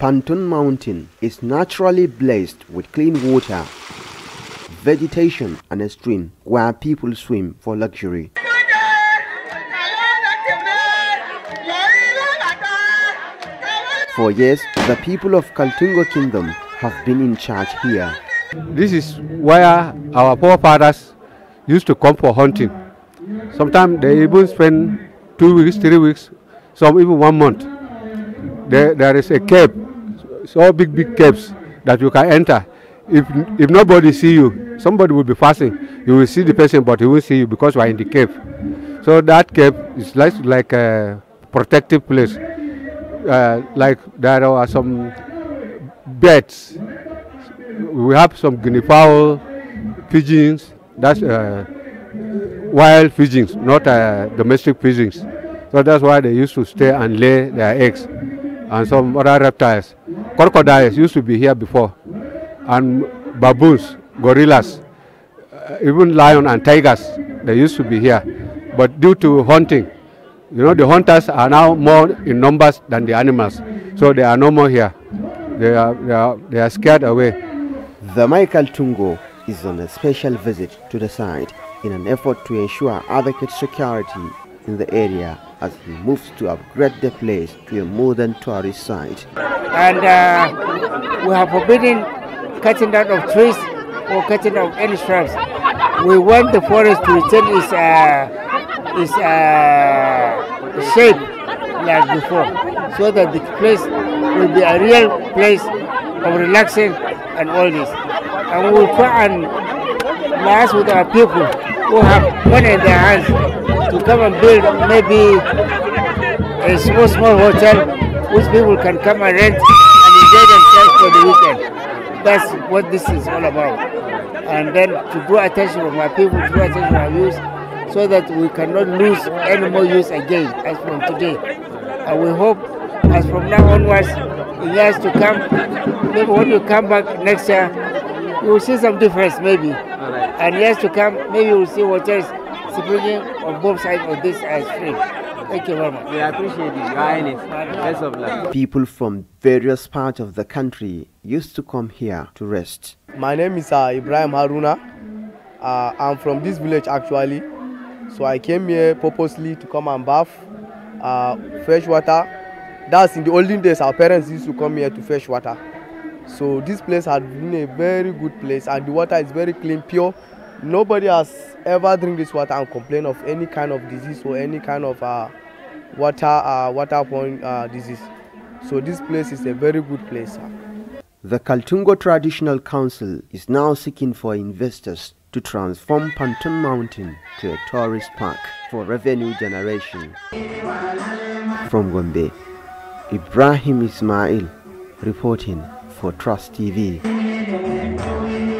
Pantun Mountain is naturally blessed with clean water, vegetation and a stream where people swim for luxury. For years, the people of Kaltungo Kingdom have been in charge here. This is where our forefathers used to come for hunting. Sometimes they even spend 2 weeks, 3 weeks, some even 1 month. There is a cave. So big caves that you can enter. If nobody see you, somebody will be fasting. You will see the person, but he won't see you because you are in the cave. So that cave is like a protective place. Like there are some birds. We have some guinea fowl, pigeons. That's wild pigeons, not domestic pigeons. So that's why they used to stay and lay their eggs. And some other reptiles. Crocodiles used to be here before, and baboons, gorillas, even lion and tigers, they used to be here. But due to hunting, the hunters are now more in numbers than the animals, so they are no more here. They are scared away. The Michael Tungo is on a special visit to the site in an effort to ensure adequate security in the area as he moves to upgrade the place to a modern tourist site. And we have forbidden cutting down of trees or cutting down any shrubs. We want the forest to retain its shape like before, so that the place will be a real place of relaxing and all this. And we will try and liaise with our people who have money in their hands to come and build maybe a small hotel which people can come and rent and enjoy themselves for the weekend. That's what this is all about. And then to draw attention of our people, to draw attention of our youth, so that we cannot lose any more youth again as from today. And we hope as from now onwards, in years to come, maybe when you come back next year, you will see some difference maybe. And years to come, maybe you will see hotels bringing on both sides of this stream. Thank you very much. We appreciate it. People from various parts of the country used to come here to rest. My name is Ibrahim Haruna. I'm from this village actually. So I came here purposely to come and bath, fresh water. That's in the olden days our parents used to come here to fresh water. So this place had been a very good place and the water is very clean, pure. Nobody has ever drink this water and complain of any kind of disease or any kind of waterborne disease. So this place is a very good place. The Kaltungo Traditional Council is now seeking for investors to transform Pantun Mountain to a tourist park for revenue generation. From Gombe, Ibrahim Ismail reporting for Trust TV.